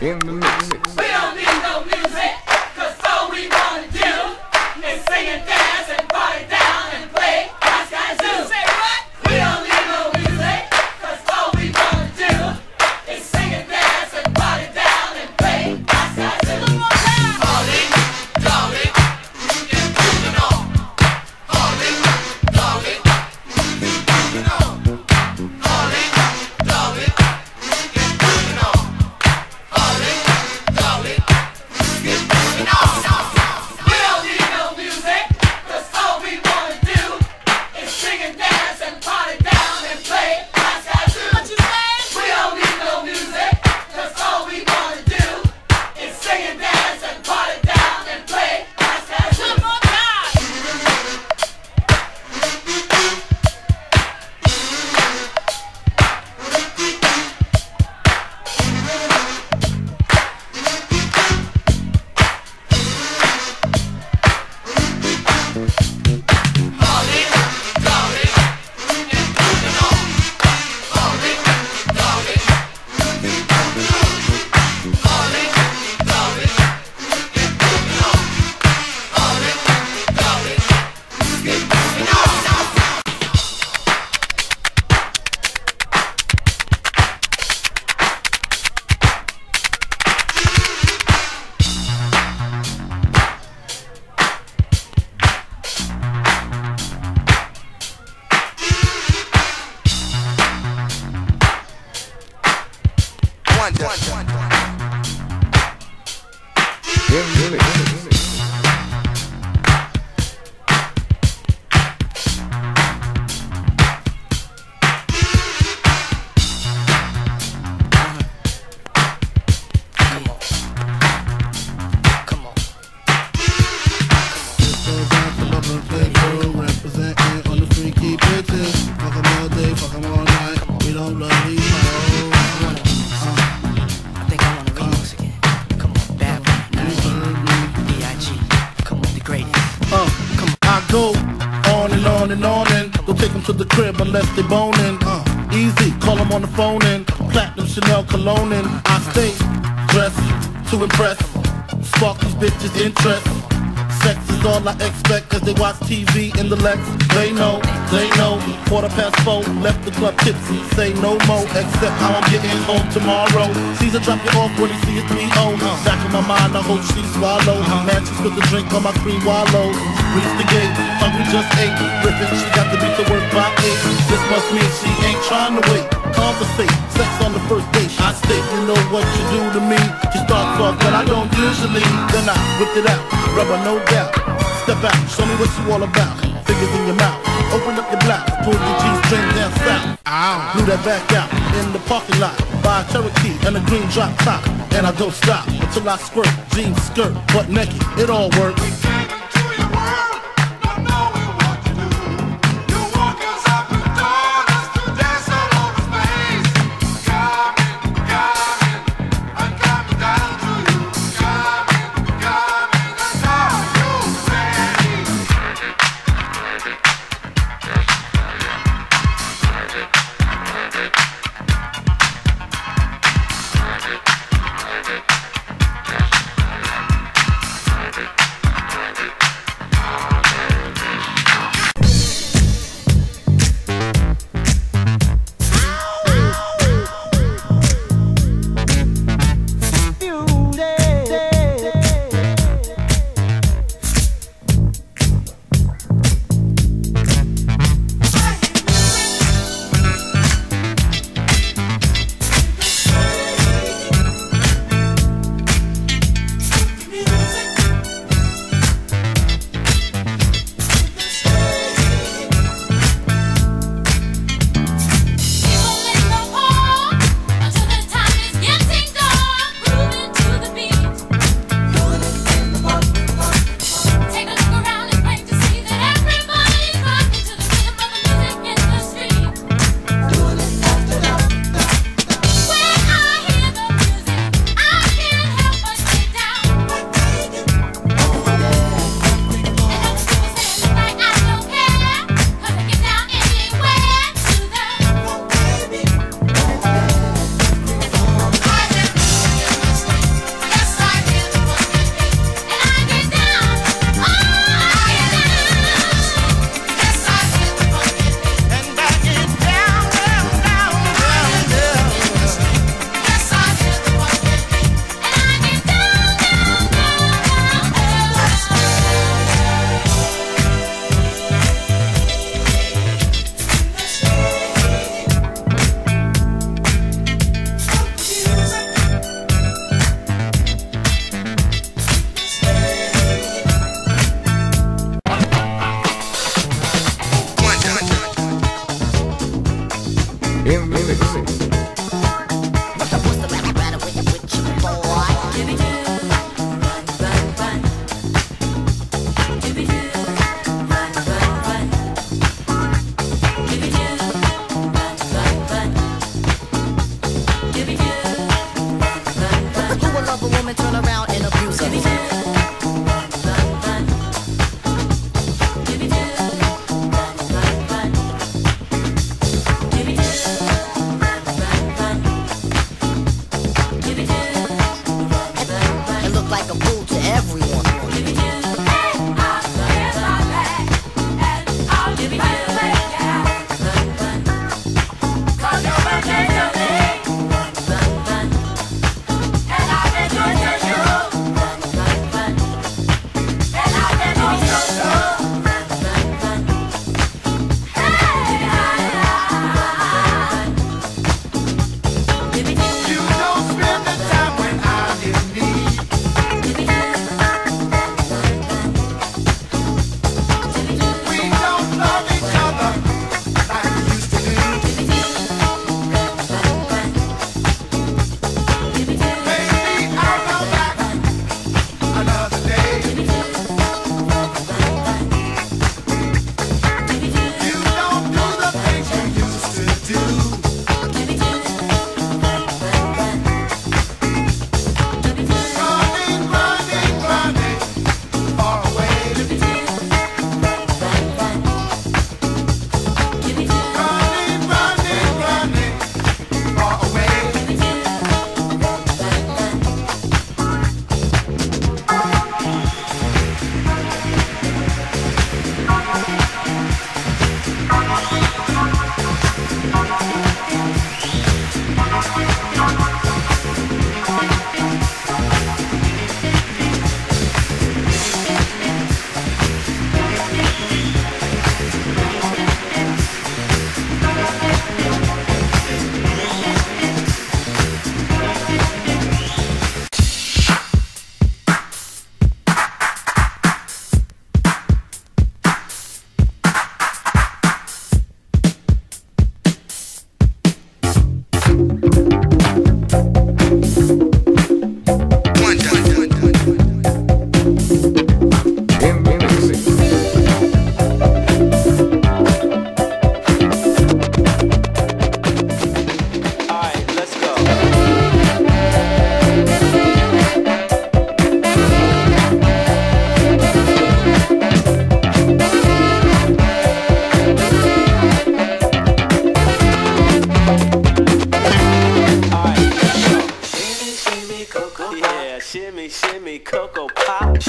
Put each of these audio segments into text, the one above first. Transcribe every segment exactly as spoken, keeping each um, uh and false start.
in the mix. We don't need no music, cause all we wanna do is sing and dance and party down and play high sky zoo. Say what? We don't need no music, cause all we wanna do is sing and dance and party down and play high sky zoo. Darling, darling, you're moving on. Darling, darling, you're moving on. Darling, darling, you're moving on. Wonder. Wonder. Yeah, really. And on and go take them to the crib unless they boning. Uh, easy, call them on the phone and platinum Chanel cologne and I stay dressed to impress, spark these bitches' interest. Sex is all I expect cause they watch T V in the Lex. They know, they know, quarter past four, left the club tipsy, say no more, except how I'm getting home tomorrow. Caesar drop you off when he see it three oh. Back in my mind, I hope she swallows. Man, she spilled the drink on my cream wallow. Reach the gate, hungry just ate. Rippin', she got to beat the work by eight. This must mean she ain't trying to wait. Conversate, sex on the first date. I state, you know what you do to me. She starts off, but I don't usually. Then I whipped it out, rubber no doubt. Step out, show me what you all about. Fingers in your mouth, open up your blouse, pull your G-string down south. Ow. Blew that back out in the parking lot by a Cherokee and a green drop top. And I don't stop until I squirt, jeans, skirt, butt naked. It all works.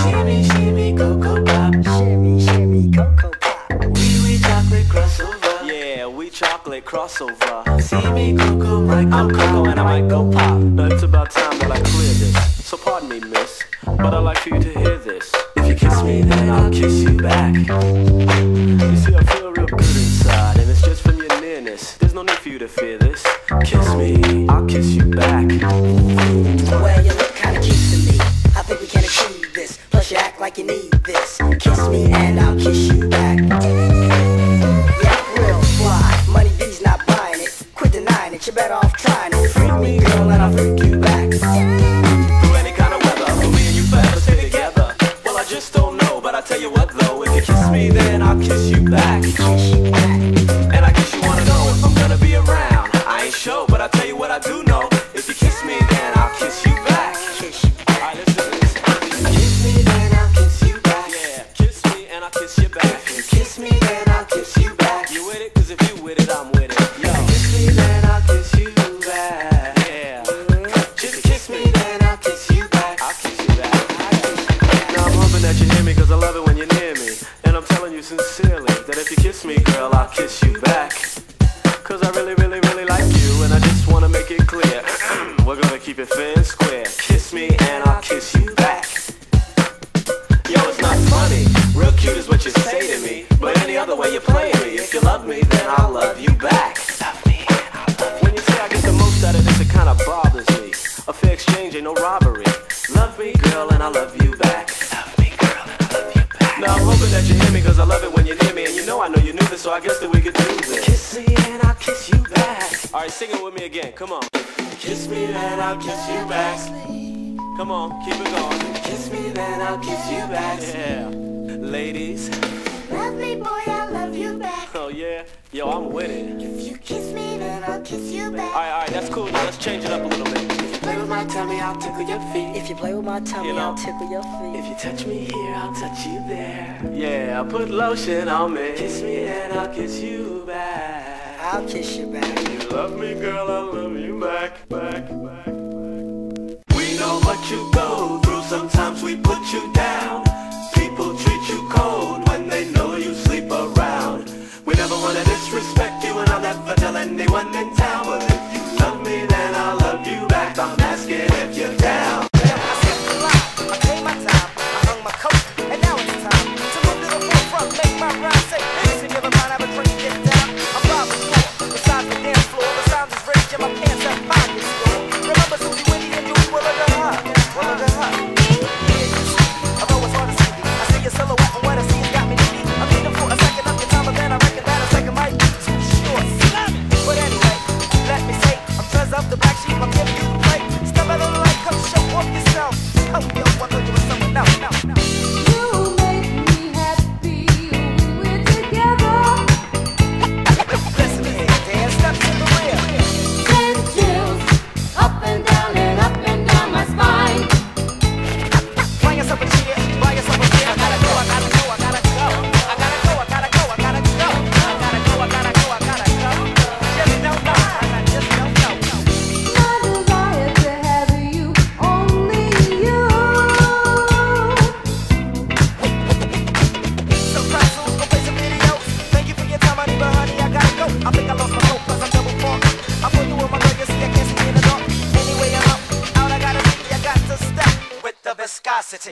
Shimmy, shimmy, cocoa pop. Shimmy, shimmy, cocoa pop. Wee wee chocolate crossover. Yeah, we chocolate crossover. See me cocoa, my cocoa. I'm cocoa and I might go pop. Now it's about time that I clear this. So pardon me, miss, but I'd like for you to hear this. If you kiss me, then I'll kiss you back. You see, I feel real good inside, and it's just from your nearness. There's no need for you to fear this. Kiss me, I'll kiss you back. Well, you look kinda cute to me. I think we can achieve this. Plus you act like you need this. Kiss me and I'll kiss you back. Yeah, real fly. Money B's not buying it. Quit denying it, you're better off trying it. Freak me, girl, and I'll freak you back. Through any kind of weather, me and you better stay together. Well, I just don't know, but I tell you what though, if you kiss me, then I'll kiss you back. And I guess you wanna know if I'm gonna be around. I ain't sure, but I tell you what I do know. If you kiss me, then I'll kiss you back. Kiss you back. All right, let's do this. Kiss me, then I'll kiss you back. Yeah, kiss me, and I'll kiss you back. If you kiss me, then I'll kiss you back. You with it? Cause if you with it, I'm with it. Yo. Kiss me, then I'll kiss you back. Yeah. Just kiss me, then I'll kiss you back. I'll kiss you back. Now I'm hoping that you hear me, cause I love it when you're near me. And I'm telling you sincerely, that if you kiss me, girl, I'll kiss you back. Cause I really, really, really like you, and I just wanna make it clear. We're gonna keep it fair and square. Kiss me and I'll kiss you back. Yo, it's not funny. Real cute is what you say to me, but any other way you're playing me. If you love me, then I'll love you back. Love me and I'll love you. When you say I get the most out of this, it kinda bothers me. A fair exchange ain't no robbery. Love me, girl, and I'll love you back. Love me, girl, and I'll love you back. Now I'm hoping that you hear me, cause I love it when you're near me. And you know I know you knew this, so I guess that we could do this. Kiss me and I'll kiss you back. Alright, sing it with me again, come on. Kiss me, then I'll kiss you back. Come on, keep it going. Kiss me, then I'll kiss you back. Yeah, ladies. Love me, boy, I love you back. Oh yeah, yo, I'm with it. If you kiss me, then I'll kiss you back. Alright, alright, that's cool. Now let's change it up a little bit. If you play with my tummy, I'll tickle your feet. If you play with my tummy, you know, I'll tickle your feet. If you touch me here, I'll touch you there. Yeah, I'll put lotion on me. Kiss me, then I'll kiss you back. I'll kiss you back. You love me, girl, I love you back, back, back, back. We know what you go through, sometimes we put you down. People treat you cold when they know you sleep around. We never wanna disrespect you, and I'll never tell anyone in town. But if you love me, then I'll love you back. I'm asking if you're down.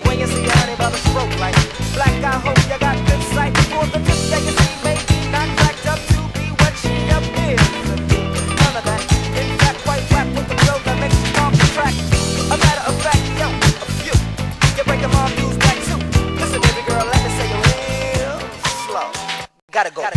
When you see a honey by the stroke light, black I hope you got good sight. For the tip that you see may be not cracked up to be what she appears. None of that, in fact, white rap with the girl that makes you off the track. A matter of fact, yo, a few, you break them all, views back too. Listen, baby girl, let me say it real slow. Gotta go. Gotta